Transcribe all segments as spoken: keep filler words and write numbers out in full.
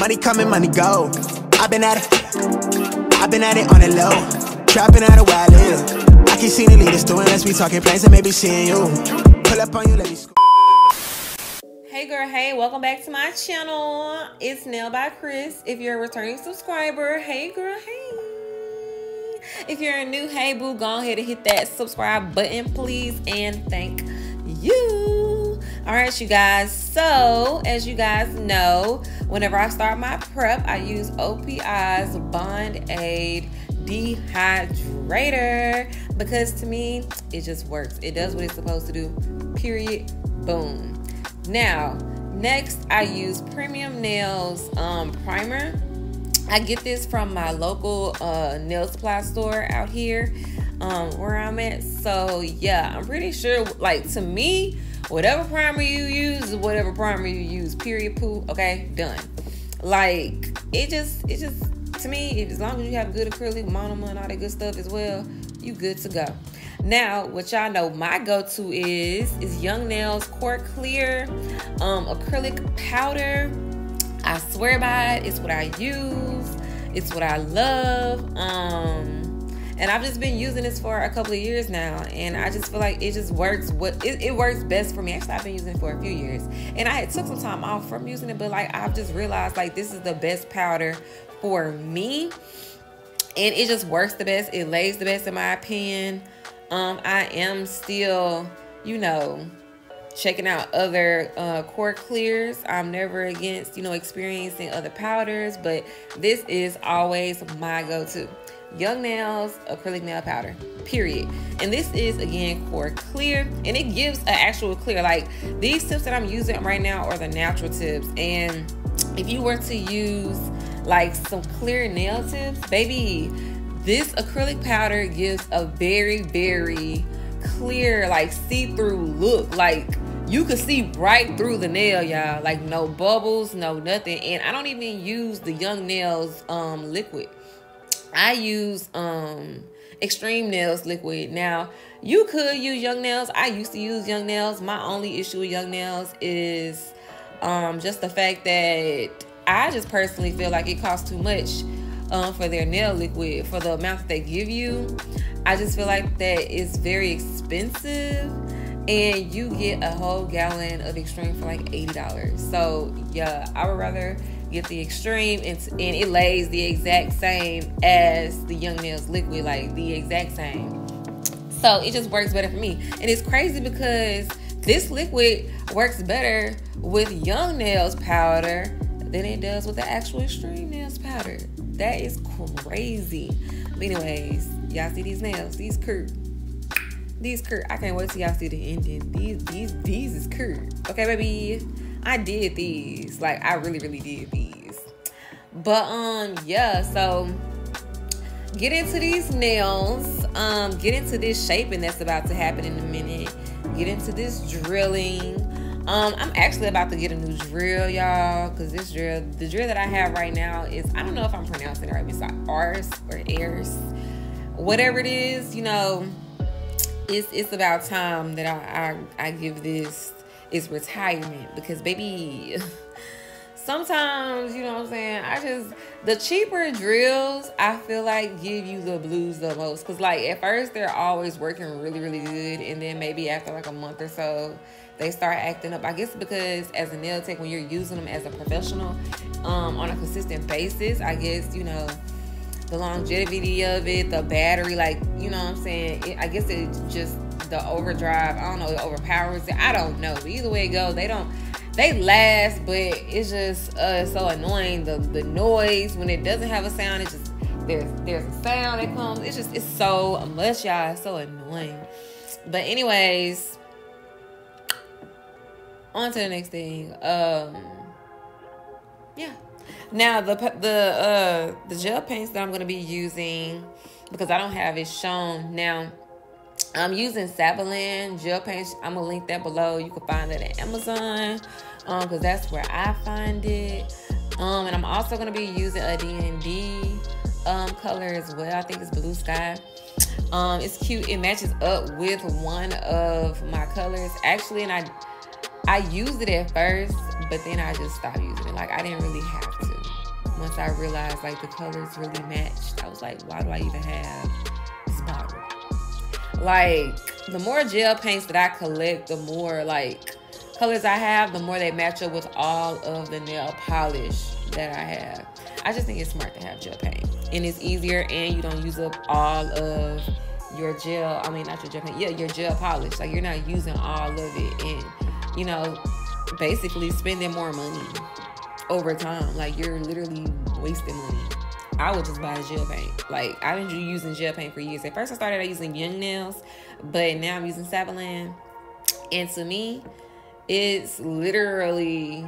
Money coming, money go. I've been at it, I've been at it on the low. Trapping out of wild live. I keep seeing the leaders doing this. We talking plans and maybe seeing you. Pull up on you, let me score. Hey girl, hey, welcome back to my channel. It's Nail by Chris. If you're a returning subscriber, hey girl, hey. If you're a new, hey boo, go ahead and hit that subscribe button, please, and thank you. All right, you guys. So, as you guys know, whenever I start my prep, I use O P I's Bond Aid Dehydrator because to me, it just works. It does what it's supposed to do, period, boom. Now, next, I use Premium Nails um, Primer. I get this from my local uh, nail supply store out here um, where I'm at. So, yeah, I'm pretty sure, like, to me, whatever primer you use, whatever primer you use, period, poo, okay, done. Like, it just, it just, to me, as long as you have good acrylic, monomer, and all that good stuff as well, you good to go. Now, what y'all know my go-to is, is Young Nails Core Clear um, Acrylic Powder. I swear by it. It's what I use. It's what I love. Um, and I've just been using this for a couple of years now. And I just feel like it just works. What it, it works best for me. Actually, I've been using it for a few years. And I had took some time off from using it. But, like, I've just realized, like, this is the best powder for me. And it just works the best. It lays the best in my opinion. Um, I am still, you know, checking out other uh, core clears. I'm never against, you know, experiencing other powders, but this is always my go-to. Young Nails Acrylic Nail Powder, period. And this is, again, core clear, and it gives an actual clear. Like, these tips that I'm using right now are the natural tips, and if you were to use, like, some clear nail tips, baby, this acrylic powder gives a very, very clear, like, see-through look. Like, you can see right through the nail, y'all. Like, no bubbles, no nothing. And I don't even use the Young Nails um, liquid. I use um, Extreme Nails liquid. Now, you could use Young Nails. I used to use Young Nails. My only issue with Young Nails is um, just the fact that I just personally feel like it costs too much. Um, for their nail liquid, for the amount that they give you, I just feel like that is very expensive, and you get a whole gallon of Extreme for like eighty dollars. So yeah, I would rather get the Extreme, and, and it lays the exact same as the Young Nails liquid, like the exact same. So it just works better for me, and it's crazy because this liquid works better with Young Nails powder than it does with the actual Extreme Nails powder. That is crazy. But anyways, y'all see these nails? These curved. These curved. I can't wait till y'all see the ending. These, these, these is curved. Okay, baby. I did these. Like, I really, really did these. But, um, yeah. So, get into these nails. Um, get into this shaping that's about to happen in a minute. Get into this drilling. Um, I'm actually about to get a new drill, y'all, because this drill, the drill that I have right now is, I don't know if I'm pronouncing it right, it's like Ars or Airs, whatever it is, you know, it's it's about time that I, I, I give this its retirement, because baby, sometimes, you know what I'm saying, I just, the cheaper drills, I feel like give you the blues the most, because like at first they're always working really, really good, and then maybe after like a month or so, they start acting up. I guess because as a nail tech, when you're using them as a professional um, on a consistent basis, I guess, you know, the longevity of it, the battery, like, you know what I'm saying? It, I guess it just, the overdrive, I don't know, it overpowers it. I don't know. But either way it goes, they don't, they last, but it's just uh, so annoying. The, the noise, when it doesn't have a sound, it's just, there's, there's a sound that comes. It's just, it's so much, y'all. It's so annoying. But anyways, on to the next thing. Um, yeah. Now the the uh, the gel paints that I'm gonna be using, because I don't have it shown. Now I'm using Savalin gel paints. I'm gonna link that below. You can find that at Amazon, um, because that's where I find it. Um, and I'm also gonna be using a D and D um color as well. I think it's Blue Sky. Um, it's cute. It matches up with one of my colors actually, and I. I used it at first, but then I just stopped using it. Like, I didn't really have to. once I realized like the colors really matched, I was like, why do I even have this bottle? Like, the more gel paints that I collect, the more like colors I have, the more they match up with all of the nail polish that I have. I just think it's smart to have gel paint, and it's easier, and you don't use up all of your gel, I mean not your gel paint, yeah, your gel polish. Like, you're not using all of it, and you know, basically spending more money over time. Like, you're literally wasting money. I would just buy a gel paint. Like, I've been using gel paint for years. At first I started using Young Nails, but now I'm using Savalin. And to me, it's literally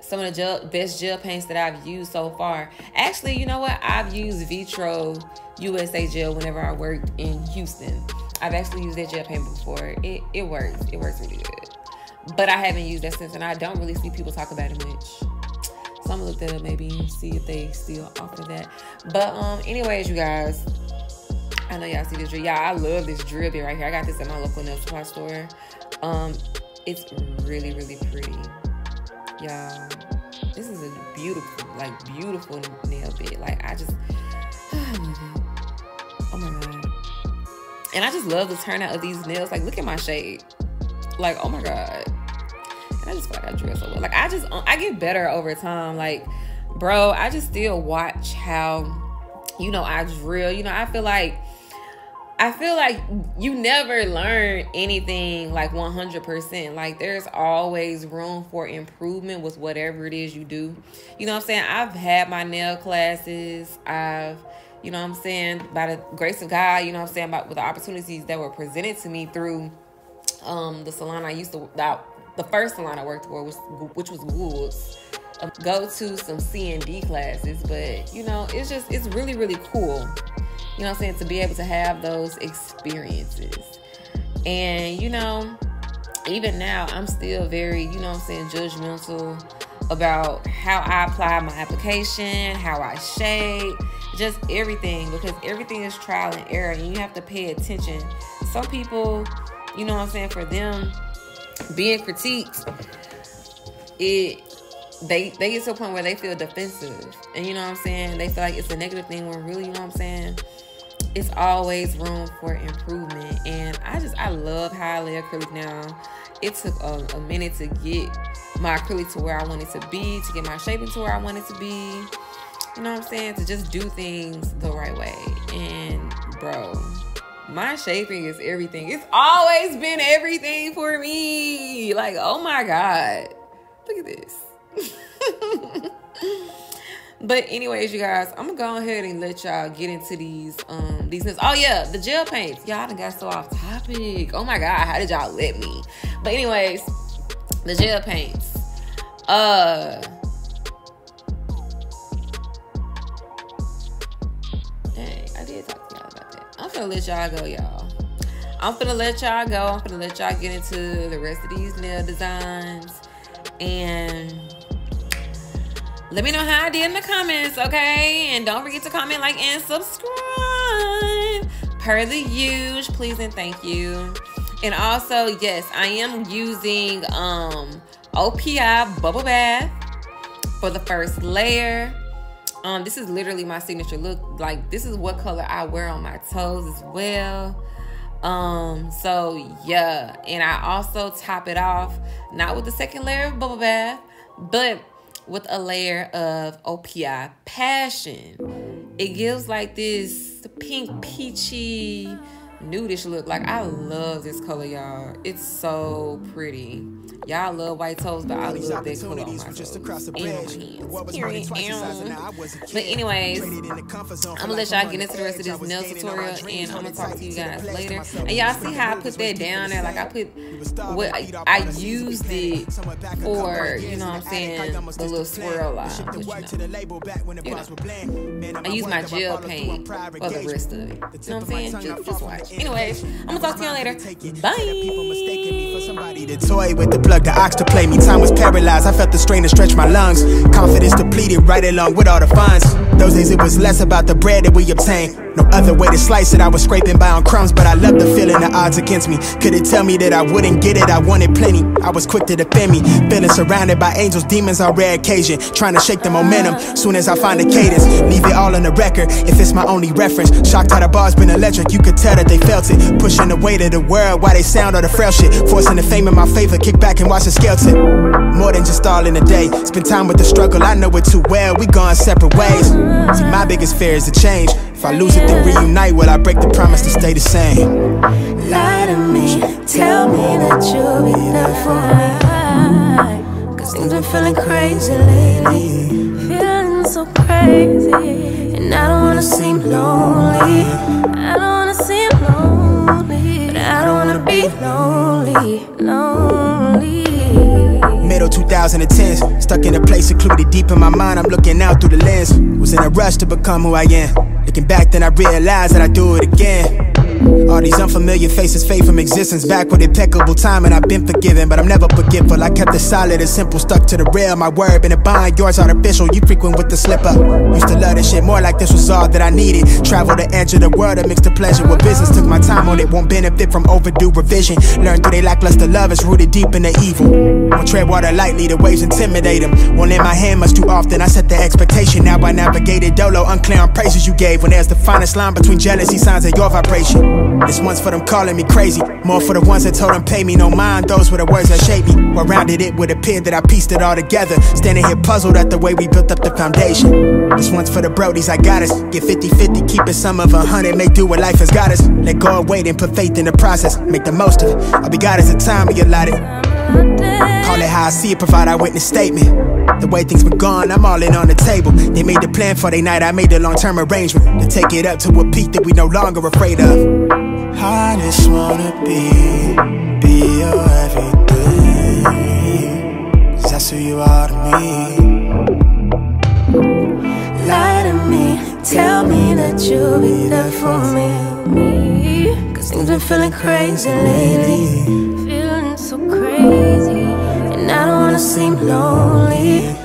some of the gel, best gel paints that I've used so far. Actually, you know what? I've used Vitro U S A gel whenever I worked in Houston. I've actually used that gel paint before. It, it works. It works really good. But I haven't used that since, and I don't really see people talk about it much. So I'm going to look that up, maybe see if they still offer that. But um, anyways, you guys, I know y'all see this drip. Y'all, I love this drip right here. I got this at my local nail supply store. Um, it's really, really pretty. Y'all, this is a beautiful, like, beautiful nail bed. Like, I just, I love it. Oh my God. And I just love the turnout of these nails. Like, look at my shade. Like, oh my God. And I just feel like I dress so well. Like, I just, I get better over time. Like, bro, I just still watch how, you know, I drill. You know, I feel like, I feel like you never learn anything like one hundred percent. Like, there's always room for improvement with whatever it is you do. You know what I'm saying? I've had my nail classes. I've, you know what I'm saying? By the grace of God, you know what I'm saying? By, with the opportunities that were presented to me through um, the salon I used to, that, the first salon I worked for, was, which was Woods. Go to some C N D classes, but you know, it's just, it's really, really cool. You know what I'm saying? To be able to have those experiences. And you know, even now, I'm still very, you know what I'm saying, judgmental about how I apply my application, how I shade, just everything, because everything is trial and error, and you have to pay attention. Some people, you know what I'm saying, for them, being critiqued, it they they get to a point where they feel defensive, and you know what I'm saying, they feel like it's a negative thing, when really, you know what I'm saying, it's always room for improvement. And I just I love how I lay acrylic now. It took a, a minute to get my acrylic to where I wanted to be, to get my shaping to where I wanted to be, you know what I'm saying, to just do things the right way. And bro, my shaping is everything. It's always been everything for me. Like, oh my God, look at this. But anyways, you guys, I'm gonna go ahead and let y'all get into these um these nails. Oh yeah, the gel paints. Y'all done got so off topic. Oh my God, how did y'all let me? But anyways, the gel paints. Uh, dang, I did talk. I'm finna let y'all go, y'all. I'm finna let y'all go. I'm finna let y'all get into the rest of these nail designs. And let me know how I did in the comments, okay? And don't forget to comment, like, and subscribe. Per the huge, please and thank you. And also, yes, I am using um, O P I Bubble Bath for the first layer. Um, this is literally my signature look. Like, this is what color I wear on my toes as well. Um, so yeah. And I also top it off, not with the second layer of Bubble Bath, but with a layer of O P I Passion. It gives like this pink, peachy, nudish look. Like, I love this color, y'all. It's so pretty. Y'all love white toes, but I love that color on my toes and my hands. But anyways, I'm gonna let y'all get into the rest of this nail tutorial, and I'm gonna talk to you guys later. And y'all see how I put that down there? Like, I put what I, I used it for, you know what I'm saying, the little swirl line. But, you know, you know, I use my gel paint for the rest of it. You know what I'm saying? Just, just watch. Anyways, I'm gonna talk to y'all later. Bye. The ox to play me, time was paralyzed. I felt the strain to stretch my lungs. Confidence depleted, right along with all the funds. Those days it was less about the bread that we obtained. No other way to slice it, I was scraping by on crumbs, but I loved the feeling, the odds against me. Couldn't tell me that I wouldn't get it, I wanted plenty. I was quick to defend me, feeling surrounded by angels, demons on rare occasion. Trying to shake the momentum, soon as I find a cadence. Leave it all on the record, if it's my only reference. Shocked how the bar's been electric, you could tell that they felt it. Pushing the weight of the world, why they sound all the frail shit. Forcing the fame in my favor, kick back and watch the scale tip. More than just all in a day, spend time with the struggle, I know it too well, we gone separate ways. See, my biggest fear is the change. If I lose it, then reunite, will I break the promise to stay the same? Lie to me, tell me that you'll be there for me, cause things been feeling crazy lately. Feeling so crazy, and I don't wanna seem lonely. I don't wanna seem lonely, but I don't wanna be lonely, lonely. Middle two thousand tens, stuck in a place secluded deep in my mind, I'm looking out through the lens. Was in a rush to become who I am. Looking back then I realized that I do it again. All these unfamiliar faces fade from existence, backward impeccable time, and I've been forgiven, but I'm never forgetful. I kept it solid and simple, stuck to the rail. My word been a bond, yours artificial, you frequent with the slip up. Used to love this shit more like this was all that I needed. Traveled the edge of the world and mixed the pleasure with business. Took my time on it, won't benefit from overdue revision. Learned through they lackluster love, it's rooted deep in the evil. Won't tread water lightly, the waves intimidate them. Won't in my hand much too often, I set the expectation. Now I navigated dolo, unclear on praises you gave. When there's the finest line between jealousy signs and your vibration. This one's for them calling me crazy, more for the ones that told them pay me no mind. Those were the words that shaped me. Well rounded it would appear that I pieced it all together. Standing here puzzled at the way we built up the foundation. This one's for the brodies, I got us. Get fifty fifty, keep it some of a hundred. Make do what life has got us. Let go of wait and put faith in the process. Make the most of it, I'll be God as the time we allotted. Call it how I see it, provide our witness statement. The way things were gone, I'm all in on the table. They made the plan for their night, I made the long-term arrangement to take it up to a peak that we no longer afraid of. I just wanna be, be your everything, cause that's who you are to me. Lie to me, tell me that you'll be there for me, cause things been feeling crazy lately. Feeling so crazy, and I don't wanna seem lonely.